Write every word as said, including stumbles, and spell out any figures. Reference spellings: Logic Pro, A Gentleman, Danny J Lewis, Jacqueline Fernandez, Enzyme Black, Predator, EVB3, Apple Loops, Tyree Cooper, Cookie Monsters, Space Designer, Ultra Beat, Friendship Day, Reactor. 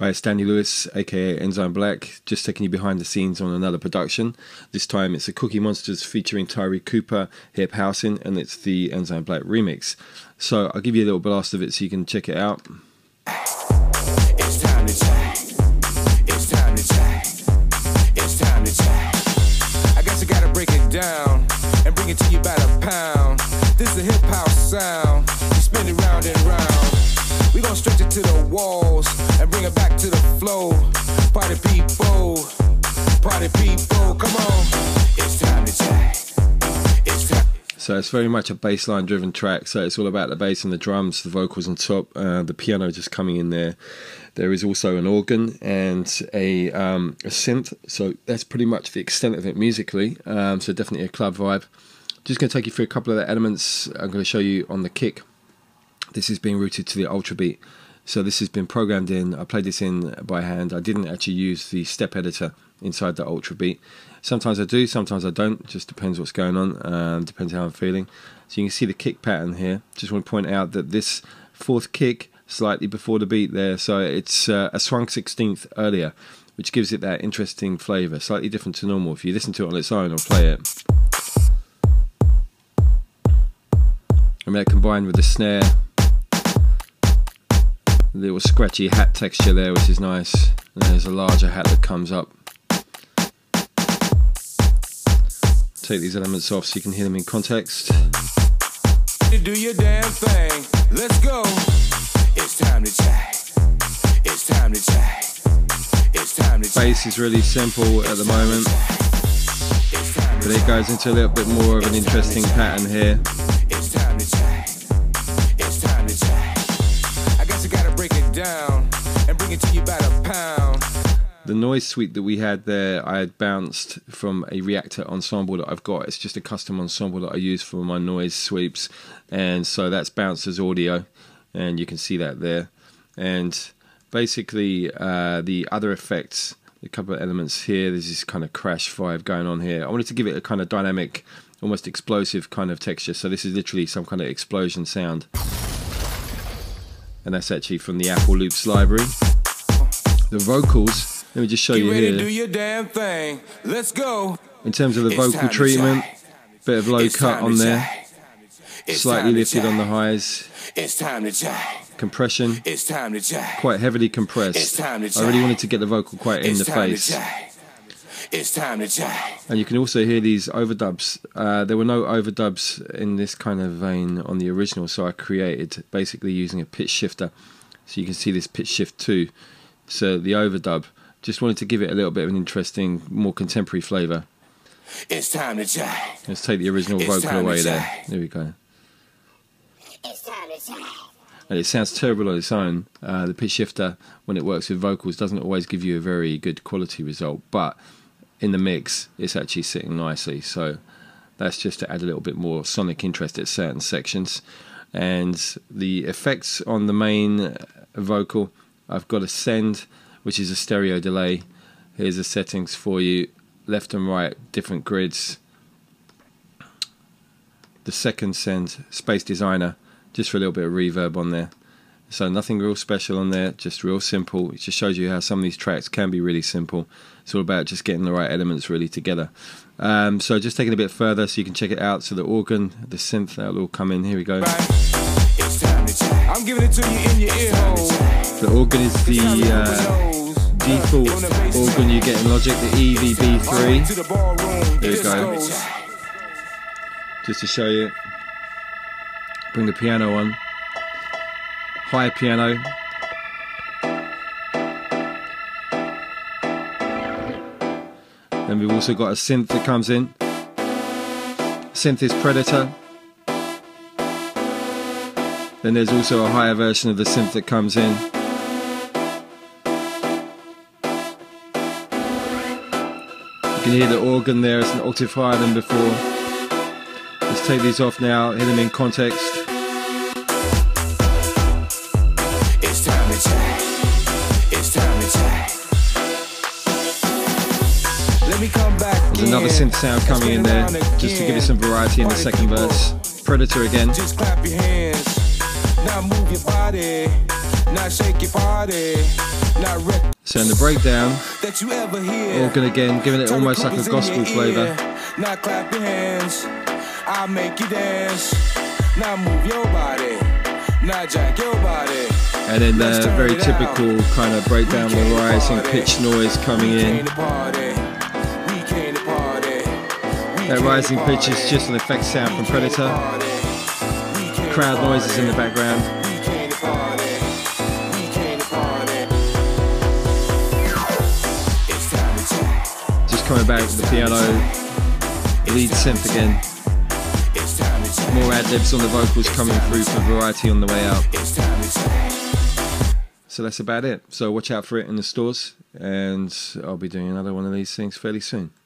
Hi, it's Danny Lewis, aka Enzyme Black, just taking you behind the scenes on another production. This time it's a Cookie Monsters featuring Tyree Cooper, Hip Housing, and it's the Enzyme Black remix. So I'll give you a little blast of it so you can check it out. It's time to change. It's time to change. It's time to change. I guess I gotta break it down and bring it to you by the pound. This is a hip house sound. You spin it round and round. We gon' stretch it to the walls and bring it back to the flow. Party people, party people, come on. It's time to change. It's time. So it's very much a bassline driven track. So it's all about the bass and the drums, the vocals on top, uh, the piano just coming in there. There is also an organ and a, um, a synth. So that's pretty much the extent of it musically. Um, so definitely a club vibe. Just gonna take you through a couple of the elements. I'm gonna show you on the kick. This is being routed to the Ultra Beat. So this has been programmed in. I played this in by hand. I didn't actually use the step editor inside the Ultra Beat. Sometimes I do, sometimes I don't. Just depends what's going on, um, depends how I'm feeling. So you can see the kick pattern here. Just want to point out that this fourth kick, slightly before the beat there, so it's uh, a swung sixteenth earlier, which gives it that interesting flavour, slightly different to normal. If you listen to it on its own or play it. And that combined with the snare, little scratchy hat texture there, which is nice, and there's a larger hat that comes up. Take these elements off so you can hear them in context. Do your damn thing. Let's go. It's time to change. It's time to change. It's time to change. Bass is really simple at the moment, but it goes into a little bit more of an interesting pattern here. The noise suite that we had there, I had bounced from a Reactor ensemble that I've got. It's just a custom ensemble that I use for my noise sweeps, and so that's bounced as audio, and you can see that there. And basically uh, the other effects, a couple of elements here, there's this kind of crash vibe going on here. I wanted to give it a kind of dynamic, almost explosive kind of texture, so this is literally some kind of explosion sound. And that's actually from the Apple Loops library. The vocals, let me just show you here. Do your damn thing. Let's go. In terms of the vocal treatment, bit of low cut on there, slightly lifted on the highs. Compression, quite heavily compressed. I really wanted to get the vocal quite in the face. It's time to change. And you can also hear these overdubs. Uh, there were no overdubs in this kind of vein on the original, so I created basically using a pitch shifter. So you can see this pitch shift too. So the overdub, just wanted to give it a little bit of an interesting, more contemporary flavour. It's time to change. Let's take the original it's vocal away there. There we go. It's time to change. And it sounds terrible on its own. Uh, the pitch shifter, when it works with vocals, doesn't always give you a very good quality result, but in the mix it's actually sitting nicely, so that's just to add a little bit more sonic interest at certain sections. And the effects on the main vocal, I've got a send, which is a stereo delay. Here's the settings for you, left and right, different grids. The second send, Space Designer, just for a little bit of reverb on there. So nothing real special on there, just real simple. It just shows you how some of these tracks can be really simple. It's all about just getting the right elements really together. Um, so just taking it a bit further so you can check it out. So the organ, the synth, that'll all come in. Here we go. I'm giving it to you in your ear holes. The organ is the uh, default organ you get in Logic, the E V B three. There we go. Just to show you. Bring the piano on. High piano. Then we've also got a synth that comes in. Synth is Predator. Then there's also a higher version of the synth that comes in. You can hear the organ there, it's an octave higher than before. Let's take these off now, hit them in context. Another synth sound coming in there, just to give you some variety in the second verse. Predator again. Just clap your hands, now move your body, now shake your body, now So in the breakdown, organ again, giving it almost like a gospel flavour. Now clap your hands, I'll make you dance. Now move your body, now jack your body. And then the very typical kind of breakdown with rising pitch noise coming in. That rising pitch is just an effect sound from Predator. Crowd noises in the background. Coming back to the piano, lead synth again. More ad-libs on the vocals coming through for variety on the way out. So that's about it. So watch out for it in the stores, and I'll be doing another one of these things fairly soon.